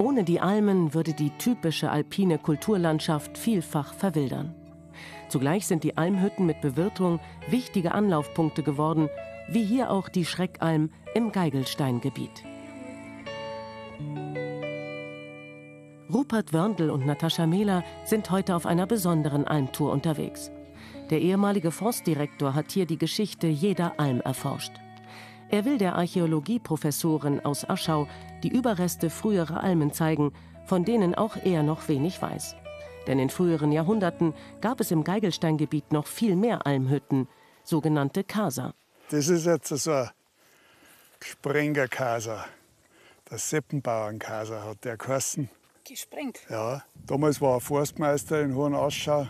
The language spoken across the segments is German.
Ohne die Almen würde die typische alpine Kulturlandschaft vielfach verwildern. Zugleich sind die Almhütten mit Bewirtung wichtige Anlaufpunkte geworden, wie hier auch die Schreckalm im Geigelsteingebiet. Rupert Wörndl und Natascha Mehler sind heute auf einer besonderen Almtour unterwegs. Der ehemalige Forstdirektor hat hier die Geschichte jeder Alm erforscht. Er will der Archäologieprofessorin aus Aschau die Überreste früherer Almen zeigen, von denen auch er noch wenig weiß. Denn in früheren Jahrhunderten gab es im Geigelsteingebiet noch viel mehr Almhütten, sogenannte Kaser. Das ist jetzt so ein Sprenger-Kaser. Der Seppenbauern-Kaser hat der geheißen. Gesprengt? Ja. Damals war ein Forstmeister in Hohen Aschau.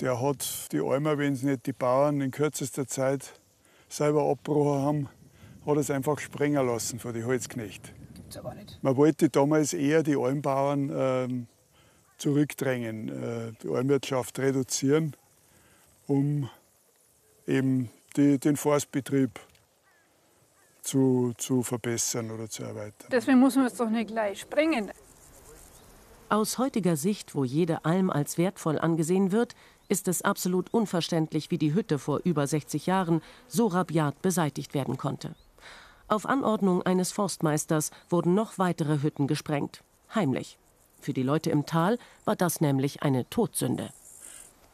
Der hat die Almer, wenn sie nicht die Bauern in kürzester Zeit selber abgebrochen haben, hat es einfach sprengen lassen für die Holzknechte. Gibt's aber nicht. Man wollte damals eher die Almbauern zurückdrängen, die Almwirtschaft reduzieren, um eben den Forstbetrieb zu verbessern oder zu erweitern. Deswegen muss man es doch nicht gleich sprengen. Aus heutiger Sicht, wo jede Alm als wertvoll angesehen wird, ist es absolut unverständlich, wie die Hütte vor über 60 Jahren so rabiat beseitigt werden konnte. Auf Anordnung eines Forstmeisters wurden noch weitere Hütten gesprengt. Heimlich. Für die Leute im Tal war das nämlich eine Todsünde.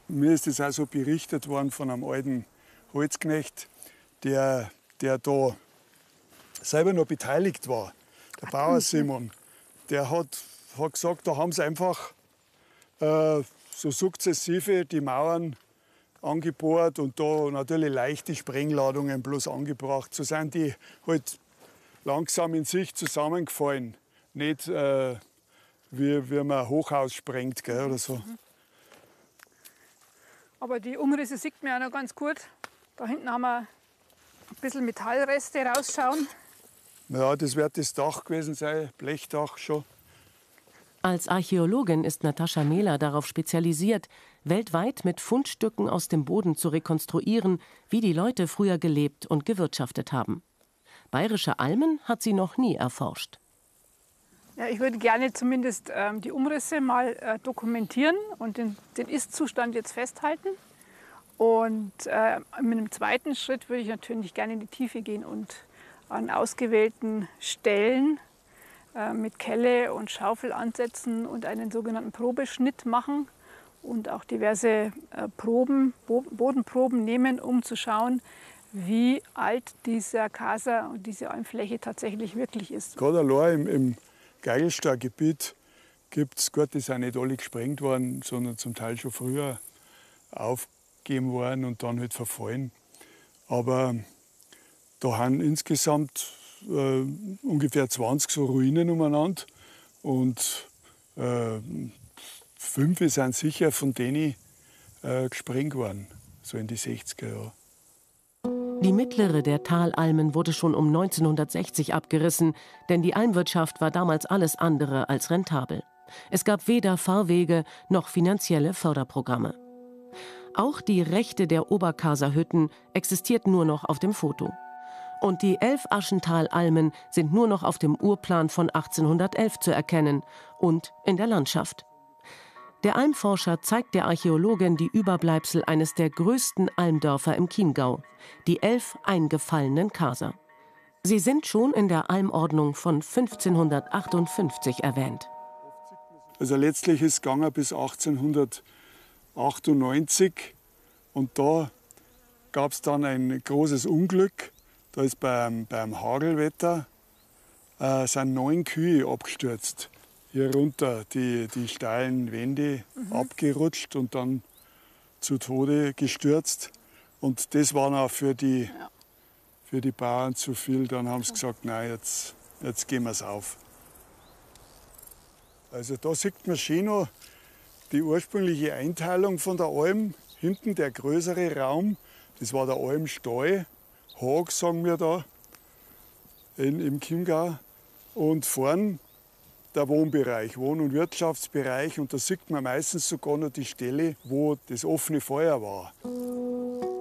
Mir ist es auch so berichtet worden von einem alten Holzknecht, der da selber noch beteiligt war. Der Bauer Simon, der hat gesagt, da haben sie einfach so sukzessive die Mauern angebohrt und da natürlich leichte Sprengladungen bloß angebracht. So sind die halt langsam in sich zusammengefallen. Nicht wie man ein Hochhaus sprengt, gell, oder so. Aber die Umrisse sieht man ja noch ganz gut. Da hinten haben wir ein bisschen Metallreste rausschauen. Ja, das wird das Dach gewesen sein, Blechdach schon. Als Archäologin ist Natascha Mehler darauf spezialisiert, weltweit mit Fundstücken aus dem Boden zu rekonstruieren, wie die Leute früher gelebt und gewirtschaftet haben. Bayerische Almen hat sie noch nie erforscht. Ja, ich würde gerne zumindest die Umrisse mal dokumentieren und den Ist-Zustand jetzt festhalten. Und in einem zweiten Schritt würde ich natürlich gerne in die Tiefe gehen und an ausgewählten Stellen mit Kelle und Schaufel ansetzen und einen sogenannten Probeschnitt machen und auch diverse Proben, Bodenproben nehmen, um zu schauen, wie alt dieser Kaser und diese Almfläche tatsächlich wirklich ist. Gerade allein im Geigelsteingebiet gibt es, Gott, die sind nicht alle gesprengt worden, sondern zum Teil schon früher aufgegeben worden und dann halt verfallen. Aber da haben insgesamt ungefähr 20 so Ruinen umeinander und 5 sind sicher von denen gesprengt worden, so in die 60er Jahre. Die mittlere der Talalmen wurde schon um 1960 abgerissen, denn die Almwirtschaft war damals alles andere als rentabel. Es gab weder Fahrwege noch finanzielle Förderprogramme. Auch die Rechte der Oberkaserhütten existierten nur noch auf dem Foto. Und die 11 Aschental-Almen sind nur noch auf dem Urplan von 1811 zu erkennen und in der Landschaft. Der Almforscher zeigt der Archäologin die Überbleibsel eines der größten Almdörfer im Chiemgau, die 11 eingefallenen Kaser. Sie sind schon in der Almordnung von 1558 erwähnt. Also letztlich ist es gegangen bis 1898 und da gab es dann ein großes Unglück. Da ist beim Hagelwetter sind 9 Kühe abgestürzt. Hier runter die steilen Wände abgerutscht und dann zu Tode gestürzt. Und das war auch für die Bauern zu viel. Dann haben sie gesagt, nein, jetzt gehen wir es auf. Also da sieht man schön noch die ursprüngliche Einteilung von der Alm. Hinten der größere Raum, das war der Almstall. Hag, sagen wir da, im Chiemgau. Und vorn der Wohnbereich, Wohn- und Wirtschaftsbereich. Und da sieht man meistens sogar noch die Stelle, wo das offene Feuer war.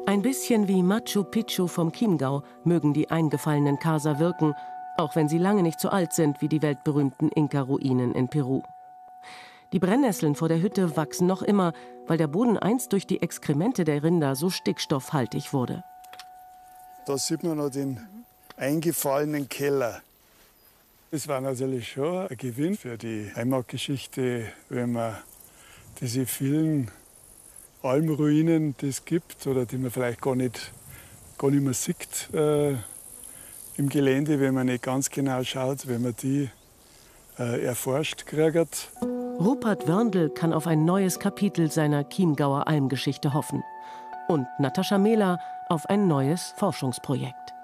Ein bisschen wie Machu Picchu vom Chiemgau mögen die eingefallenen Kaser wirken, auch wenn sie lange nicht so alt sind wie die weltberühmten Inka-Ruinen in Peru. Die Brennnesseln vor der Hütte wachsen noch immer, weil der Boden einst durch die Exkremente der Rinder so stickstoffhaltig wurde. Da sieht man noch den eingefallenen Keller. Es war natürlich schon ein Gewinn für die Heimatgeschichte, wenn man diese vielen Almruinen, die es gibt, oder die man vielleicht gar nicht mehr sieht im Gelände, wenn man nicht ganz genau schaut, wenn man die erforscht kriegt. Rupert Wörndl kann auf ein neues Kapitel seiner Chiemgauer Almgeschichte hoffen. Und Natascha Mehler auf ein neues Forschungsprojekt.